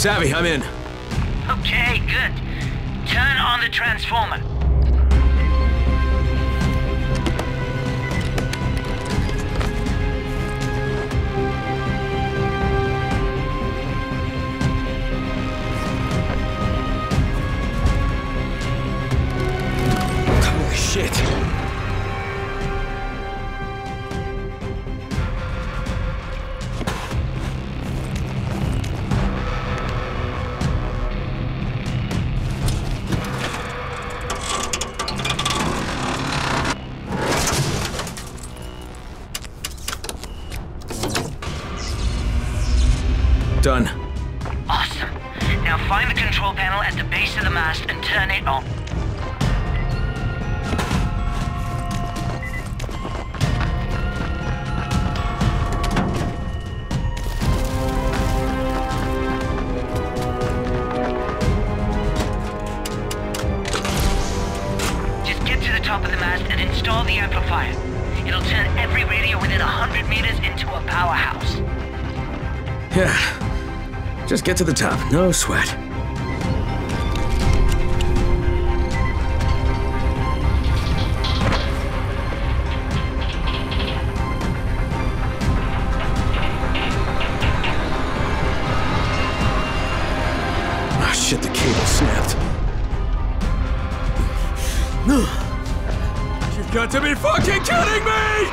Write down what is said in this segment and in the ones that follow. Savvy, I'm in. Okay, good. Turn on the transformer. base of the mast and turn it on. Just get to the top of the mast and install the amplifier. It'll turn every radio within 100 meters into a powerhouse. Yeah. Just get to the top. No sweat. Shit, the cable snapped. You've got to be fucking kidding me!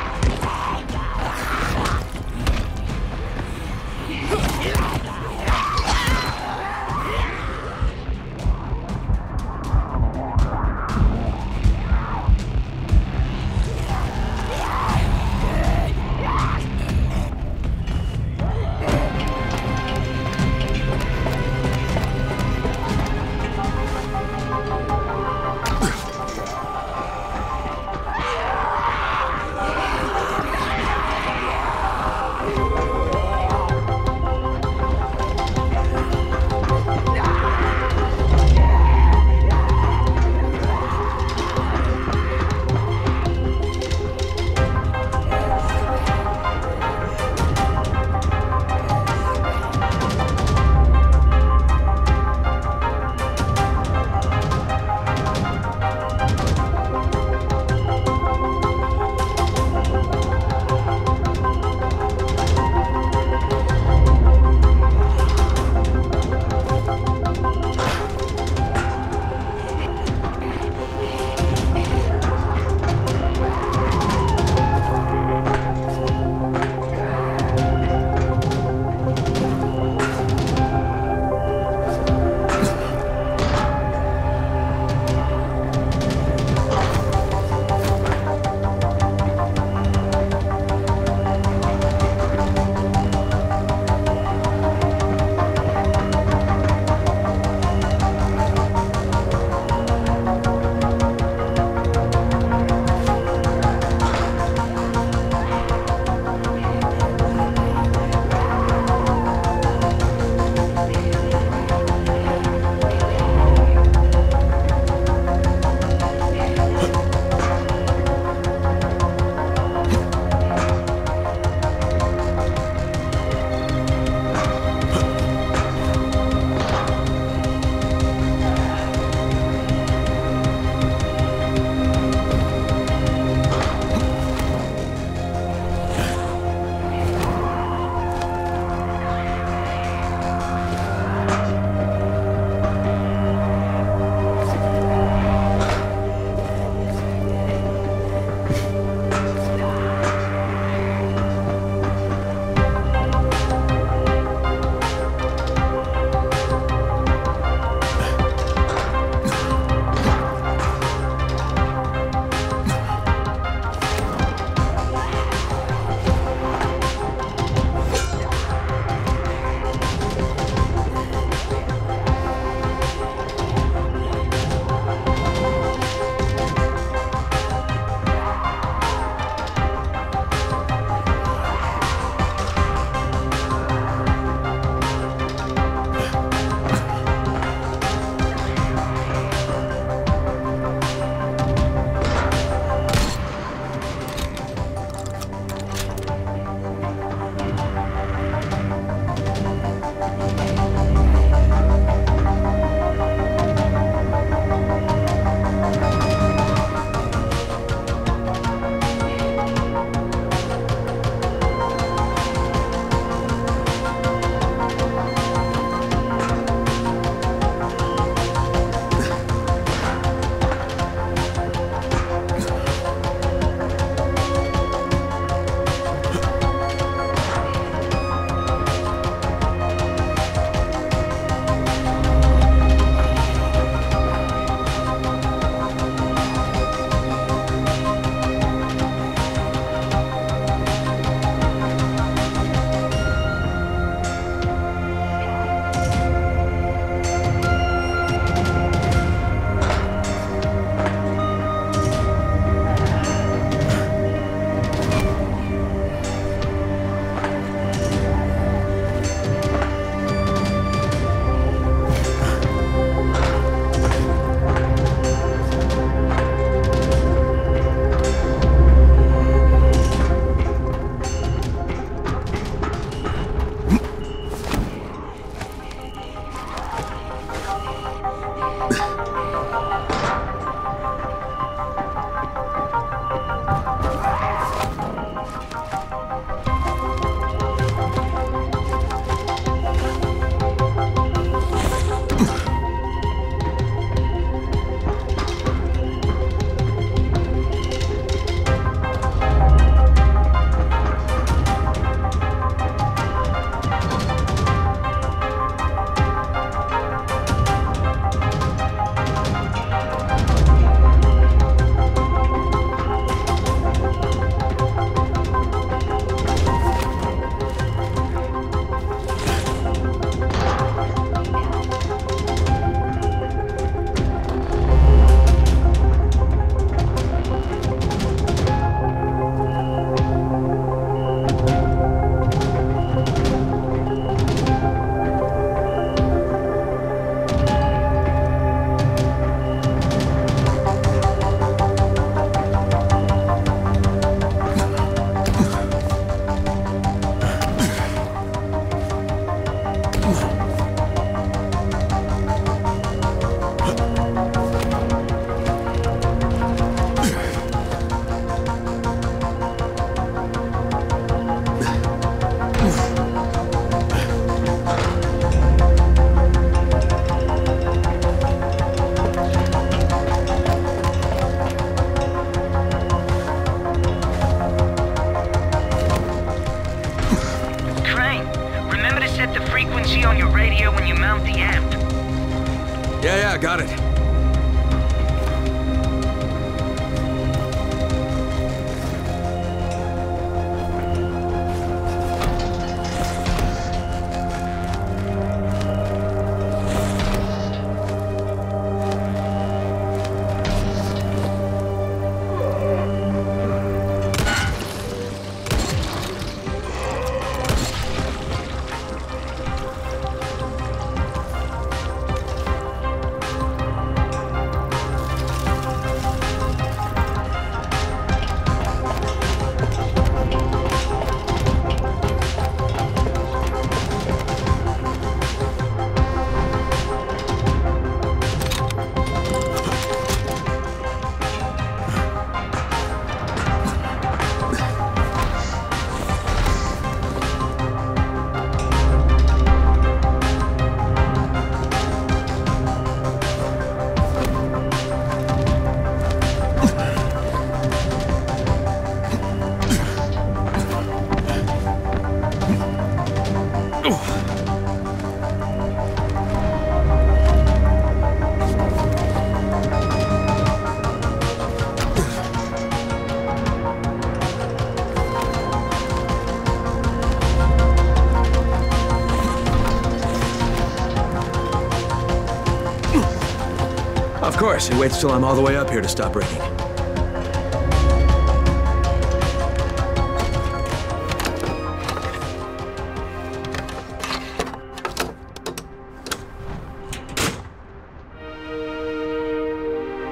Of course, he waits till I'm all the way up here to stop breaking.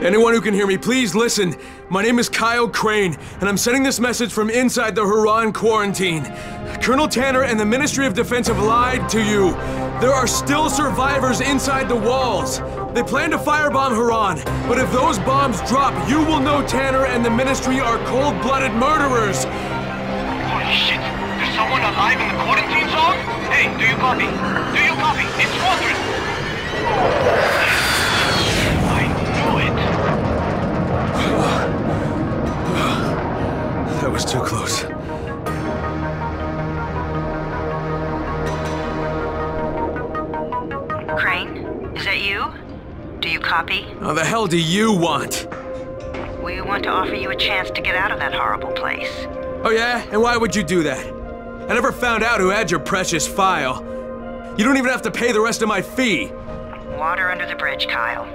Anyone who can hear me, please listen. My name is Kyle Crane, and I'm sending this message from inside the Huron quarantine. Colonel Tanner and the Ministry of Defense have lied to you. There are still survivors inside the walls. They plan to firebomb Harran, but if those bombs drop, you will know Tanner and the Ministry are cold-blooded murderers. Holy shit! There's someone alive in the quarantine zone? Hey, do you copy? Do you copy? It's Wondrous! That was too close. Crane, is that you? Do you copy? Now the hell do you want? We want to offer you a chance to get out of that horrible place. Oh yeah? And why would you do that? I never found out who had your precious file. You don't even have to pay the rest of my fee. Water under the bridge, Kyle.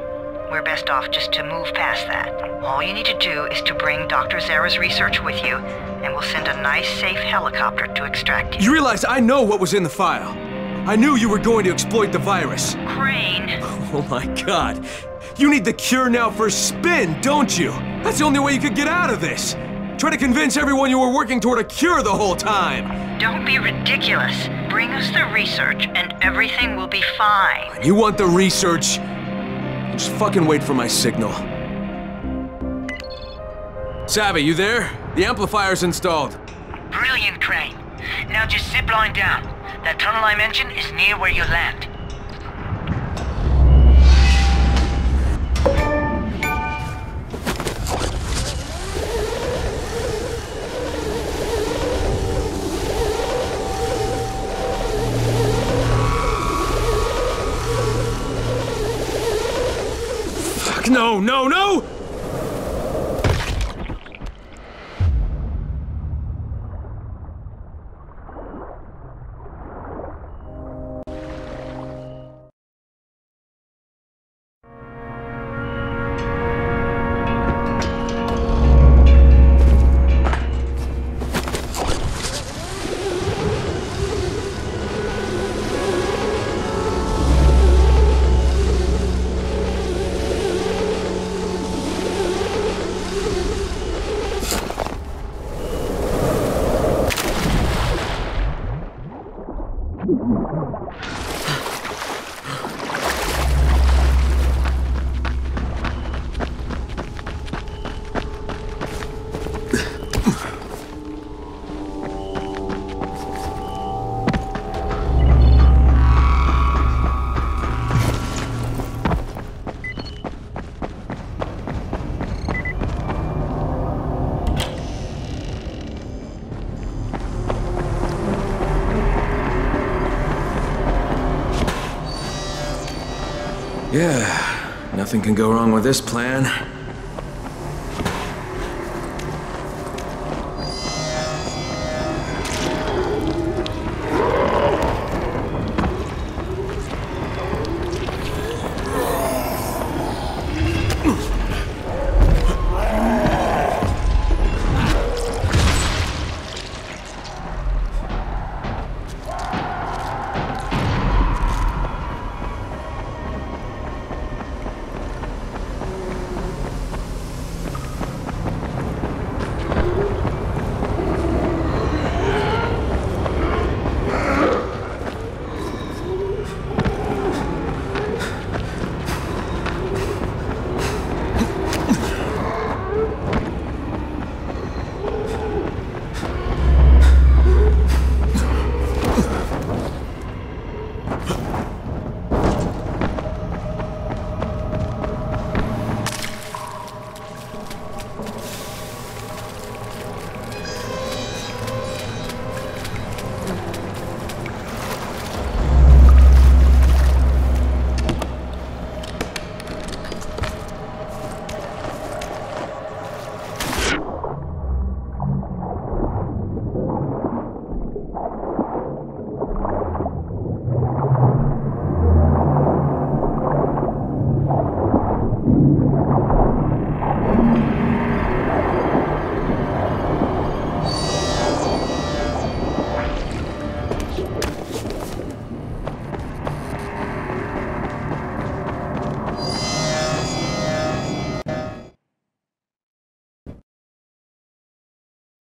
We're best off just to move past that. All you need to do is to bring Dr. Zara's research with you, and we'll send a nice, safe helicopter to extract you. You realize I know what was in the file. I knew you were going to exploit the virus. Crane! Oh my god. You need the cure now for spin, don't you? That's the only way you could get out of this. Try to convince everyone you were working toward a cure the whole time. Don't be ridiculous. Bring us the research, and everything will be fine. You want the research? Just fucking wait for my signal. Savvy, you there? The amplifier's installed. Brilliant, Crane. Now just zip line down. That tunnel I mentioned is near where you land. No, no, no! Yeah, nothing can go wrong with this plan.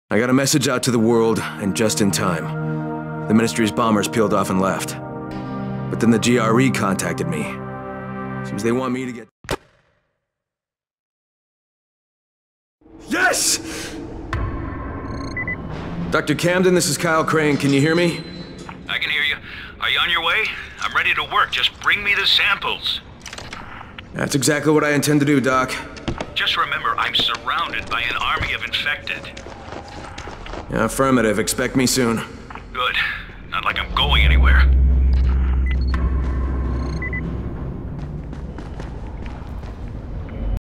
I got a message out to the world, and just in time. The Ministry's bombers peeled off and left. But then the GRE contacted me. Seems they want me to get... Yes! Dr. Camden, this is Kyle Crane. Can you hear me? I can hear you. Are you on your way? I'm ready to work. Just bring me the samples. That's exactly what I intend to do, Doc. Just remember, I'm surrounded by an army of infected. Affirmative. Expect me soon.